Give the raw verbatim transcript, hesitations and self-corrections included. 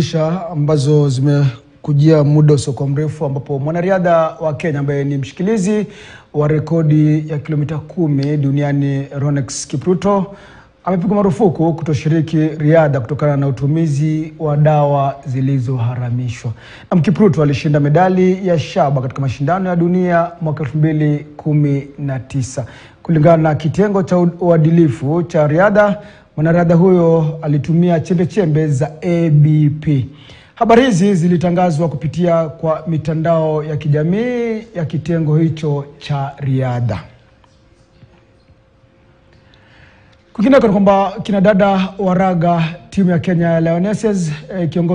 Kisha ambazo zimekujia muda usio mrefu ambapo mwanariadha wa Kenya ambaye ni mshikilizi wa rekodi ya kilomita kumi duniani Rhonex Kipruto amepigwa marufuku kutoshiriki riadha kutokana na utumizi wa dawa zilizoharamishwa. Na Kipruto alishinda medali ya shaba katika mashindano ya dunia mwaka elfu mbili kumi na tisa. Kulingana na kitengo cha uadilifu cha riadha, mwanariadha huyo alitumia chembe chembe za A B P. Habari hizi zilitangazwa kupitia kwa mitandao ya kijamii ya kitengo hicho cha riadha. Kwingine kwamba kina dada wa raga timu ya Kenya Lionesses eh, kiongozi